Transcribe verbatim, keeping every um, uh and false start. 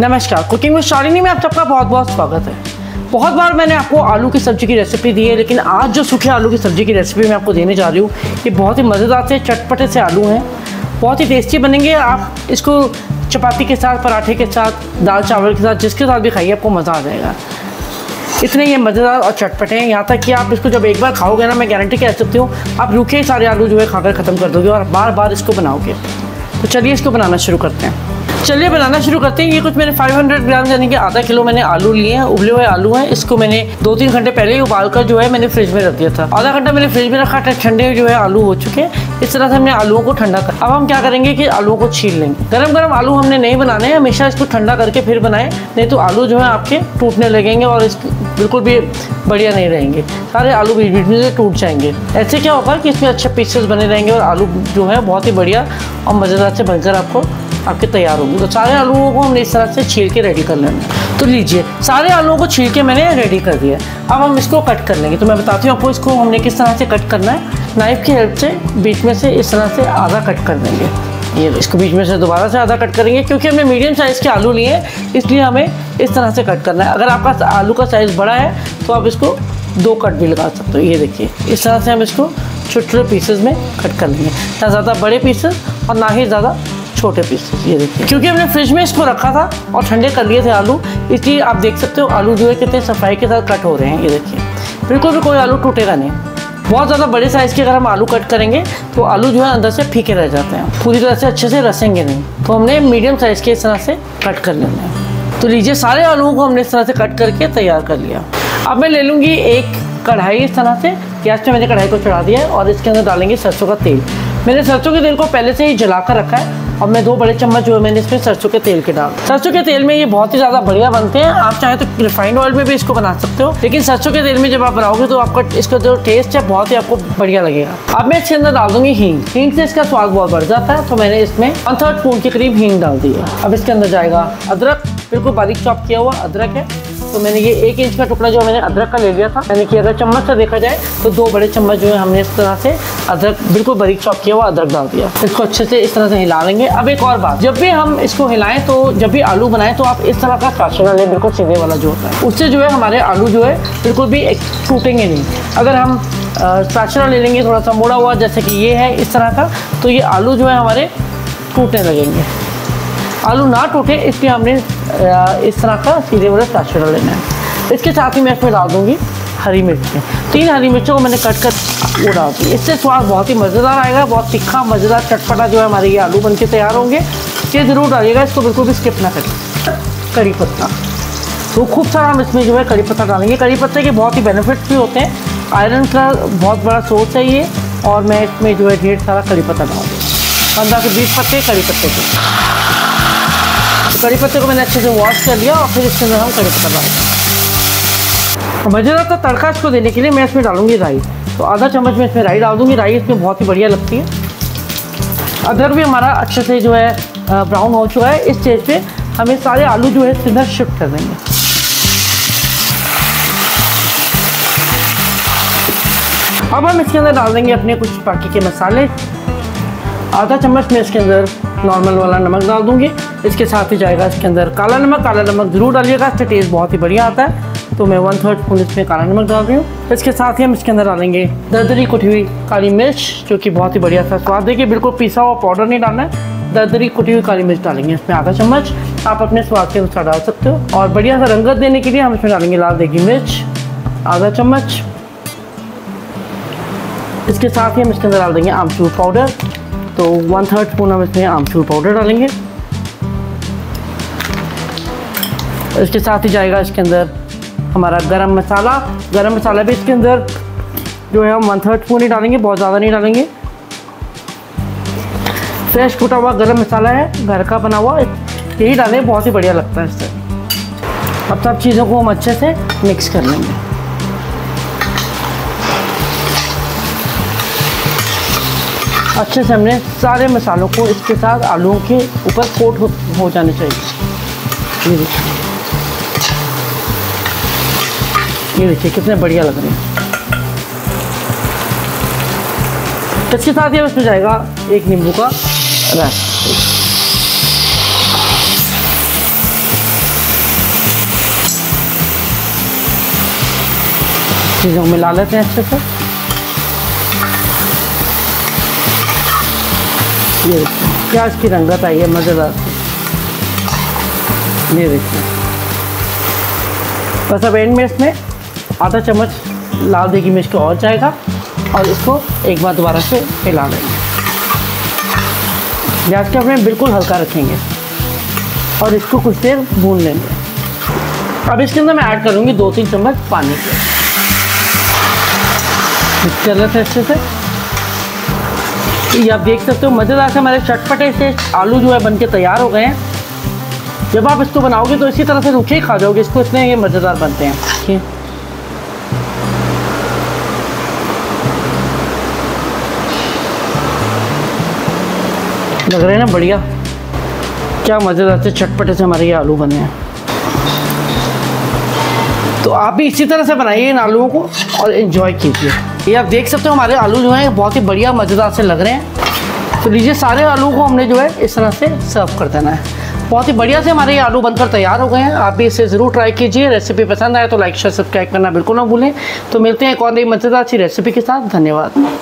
नमस्कार, cooking with Shalini में आप सबका बहुत बहुत स्वागत है। बहुत बार मैंने आपको आलू की सब्ज़ी की रेसिपी दी है, लेकिन आज जो सूखे आलू की सब्ज़ी की रेसिपी मैं आपको देने जा रही हूँ, ये बहुत ही मज़ेदार से चटपटे से आलू हैं, बहुत ही टेस्टी बनेंगे। आप इसको चपाती के साथ, पराठे के साथ, दाल चावल के साथ, जिसके साथ भी खाइए आपको मज़ा आ जाएगा। इतने ये मज़ेदार और चटपटे हैं, यहाँ तक कि आप इसको जब एक बार खाओगे ना, मैं गारंटी कह सकती हूँ, आप रूखे सारे आलू जो है खाकर ख़त्म कर दोगे और बार बार इसको बनाओगे। तो चलिए इसको बनाना शुरू करते हैं। चलिए बनाना शुरू करते हैं। ये कुछ मैंने पाँच सौ ग्राम यानी कि आधा किलो मैंने आलू लिए हैं, उबले हुए आलू हैं। इसको मैंने दो तीन घंटे पहले ही उबाल कर जो है मैंने फ्रिज में रख दिया था। आधा घंटा मैंने फ्रिज में रखा, ठंडे जो है आलू हो चुके हैं। इस तरह से हमने आलूओं को ठंडा कर, अब हम क्या करेंगे कि आलूओं को छील लेंगे। गरम गरम आलू हमने नहीं बनाने हैं, हमेशा इसको ठंडा करके फिर बनाएं, नहीं तो आलू जो है आपके टूटने लगेंगे और इसकी बिल्कुल भी बढ़िया नहीं रहेंगे, सारे आलू बीच बीच में से टूट जाएंगे। ऐसे क्या होगा कि इसमें अच्छे पीसेस बने रहेंगे और आलू जो है बहुत ही बढ़िया और मज़ेदार से बनकर आपको आपके तैयार होंगे। तो सारे आलूओं को हमने इस तरह से छील के रेडी कर लेना है। तो लीजिए, सारे आलूओं को छील के मैंने रेडी कर दिया। अब हम इसको कट कर लेंगे। तो मैं बताती हूँ आपको इसको हमने किस तरह से कट करना है। नाइफ़ की हेल्प से बीच में से इस तरह से आधा कट कर देंगे। ये इसको बीच में से दोबारा से आधा कट करेंगे, क्योंकि हमने मीडियम साइज़ के आलू लिए हैं, इसलिए हमें इस तरह से कट करना है। अगर आपका आलू का साइज़ बड़ा है तो आप इसको दो कट भी लगा सकते हो। ये देखिए, इस तरह से हम इसको छोटे छोटे पीसेस में कट कर लेंगे, ना ज़्यादा बड़े पीसेस और ना ही ज़्यादा छोटे पीसेस। ये देखिए, क्योंकि हमने फ्रिज में इसको रखा था और ठंडे कर लिए थे आलू, इसलिए आप देख सकते हो आलू जो है कितने सफाई के साथ कट हो रहे हैं। ये देखिए, बिल्कुल भी कोई आलू टूटेगा नहीं। बहुत ज़्यादा बड़े साइज़ के अगर हम आलू कट करेंगे तो आलू जो है अंदर से फीके रह जाते हैं, पूरी तरह से अच्छे से रसेंगे नहीं। तो हमने मीडियम साइज़ के इस तरह से कट कर लेना है। तो लीजिए, सारे आलूओं को हमने इस तरह से कट करके तैयार कर लिया। अब मैं ले लूँगी एक कढ़ाई। इस तरह से गैस पे मैंने कढ़ाई को चढ़ा दिया है और इसके अंदर डालेंगे सरसों का तेल। मैंने सरसों के तेल को पहले से ही जला कर रखा है और मैं दो बड़े चम्मच जो है मैंने इसमें सरसों के तेल के डाल। सरसों के तेल में ये बहुत ही ज़्यादा बढ़िया बनते हैं। आप चाहे तो रिफाइंड ऑयल में भी इसको बना सकते हो, लेकिन सरसों के तेल में जब आप बनाओगे तो आपका इसका जो टेस्ट है बहुत ही आपको बढ़िया लगेगा। अब मैं इसके अंदर डाल दूँगी हींग। हींग से इसका स्वाद बहुत बढ़ जाता है, तो मैंने इसमें वन थर्ड स्पून के करीब हींग डाल दी है। अब इसके अंदर जाएगा अदरक, बिल्कुल बारीक चॉप किया हुआ अदरक है। तो मैंने ये एक इंच का टुकड़ा जो मैंने अदरक का ले लिया था, यानी कि अगर चम्मच से देखा जाए तो दो बड़े चम्मच जो है हमने इस तरह से अदरक, बिल्कुल बारीक चॉप किया हुआ अदरक डाल दिया। इसको अच्छे से इस तरह से हिला लेंगे। अब एक और बात, जब भी हम इसको हिलाएं, तो जब भी आलू बनाएं तो आप इस तरह का काशना लें, बिल्कुल सीधे वाला जो होता है, उससे जो है हमारे आलू जो है बिल्कुल भी टूटेंगे नहीं। अगर हम काशना ले लेंगे थोड़ा सा मोड़ा हुआ, जैसे कि ये है इस तरह का, तो ये आलू जो है हमारे टूटने लगेंगे। आलू ना टूटे इसलिए हमने इस तरह का सीधे वाला काचड़ा लेना है। इसके साथ ही मैं इसमें डाल दूँगी हरी मिर्चें। तीन हरी मिर्चों को मैंने कट कर वो डाल दी। इससे स्वाद बहुत ही मज़ेदार आएगा, बहुत तीखा मज़ेदार चटपटा जो है हमारे ये आलू बनके तैयार होंगे। ये ज़रूर डालिएगा, इसको बिल्कुल भी स्किप ना करें। करी पत्ता, तो खूब सारा हम इसमें जो है करी पत्ता डालेंगे। करी पत्ते के बहुत ही बेनिफिट्स भी होते हैं, आयरन का बहुत बड़ा सोर्स है ये, और मैं इसमें जो है ढेर सारा करी पत्ता डाल दूँगी, पंद्रह से बीस पत्ते करी पत्ते के। करी पत्ते को मैंने अच्छे से वॉश कर लिया और फिर इसके अंदर हम करी पत्ता डालेंगे। मज़ेदार का तड़का इसको देने के लिए मैं इसमें डालूंगी राई। तो आधा चम्मच में इसमें राई डाल दूंगी। राई इसमें बहुत ही बढ़िया लगती है। अदरक भी हमारा अच्छे से जो है ब्राउन हो चुका है। इस स्टेज पे हमें सारे आलू जो है सीधा शिफ्ट कर देंगे। अब हम इसके अंदर डाल देंगे अपने कुछ बाकी के मसाले। आधा चम्मच में इसके अंदर नॉर्मल वाला नमक डाल दूँगी। इसके साथ ही जाएगा इसके अंदर काला नमक। काला नमक ज़रूर डालिएगा, इससे टेस्ट बहुत ही बढ़िया आता है। तो मैं वन थर्ड स्पून इसमें काला नमक डाल रही हूँ। इसके साथ ही हम इसके अंदर डालेंगे दरदरी कुटी हुई काली मिर्च, जो कि बहुत ही बढ़िया सा स्वाद देगी। बिल्कुल पिसा हुआ पाउडर नहीं डालना है, दरदरी कुटी हुई काली मिर्च डालेंगे इसमें आधा चम्मच। आप अपने स्वाद के अनुसार डाल सकते हो। और बढ़िया सा रंगत देने के लिए हम इसमें डालेंगे लाल देगी मिर्च आधा चम्मच। इसके साथ ही हम इसके अंदर डाल देंगे आमचूर पाउडर। तो वन थर्ड स्पून हम इसमें आमचूर पाउडर डालेंगे। इसके साथ ही जाएगा इसके अंदर हमारा गरम मसाला। गरम मसाला भी इसके अंदर जो है हम वन थर्ड स्पून ही डालेंगे, बहुत ज़्यादा नहीं डालेंगे। फ्रेश कूटा हुआ गरम मसाला है, घर का बना हुआ, यही डालें, बहुत ही बढ़िया लगता है इससे। अब सब चीज़ों को हम अच्छे से मिक्स कर लेंगे। अच्छे से हमने सारे मसालों को इसके साथ आलूओं के ऊपर कोट हो, हो जाने चाहिए। ये देखिए, ये देखिए कितने बढ़िया लग रहे हैं। इसके साथ ही उसमें जाएगा एक नींबू का रस। चीज़ों को मिला लेते हैं अच्छे से। ये प्याज की रंगत आई है मज़ेदार, ये देखिए। बस अब एंड में इसमें आधा चम्मच लाल देगी मिर्च का और जाएगा और इसको एक बार दोबारा से हिला देंगे। प्याज को अपने बिल्कुल हल्का रखेंगे और इसको कुछ देर भून लेंगे। अब इसके अंदर मैं ऐड करूँगी दो तीन चम्मच पानी के, मिक्स कर लेते हैं अच्छे से। ये आप देख सकते हो मज़ेदार से हमारे चटपटे से आलू जो है बनके तैयार हो गए हैं। जब आप इसको बनाओगे तो इसी तरह से रूखे खा जाओगे इसको, इतने ये मज़ेदार बनते हैं। ठीक है, लग रहे हैं ना बढ़िया, क्या मज़ेदार से चटपटे से हमारे ये आलू बने हैं। तो आप भी इसी तरह से बनाइए इन आलूओं को और इन्जॉय कीजिए। ये आप देख सकते हो हमारे आलू जो हैं बहुत ही बढ़िया मज़ेदार से लग रहे हैं। तो लीजिए सारे आलू को हमने जो है इस तरह से सर्व कर देना है। बहुत ही बढ़िया से हमारे ये आलू बनकर तैयार हो गए हैं। आप भी इसे ज़रूर ट्राई कीजिए। रेसिपी पसंद आए तो लाइक शेयर सब्सक्राइब करना बिल्कुल ना भूलें। तो मिलते हैं एक और नई मज़ेदार अच्छी रेसिपी के साथ। धन्यवाद।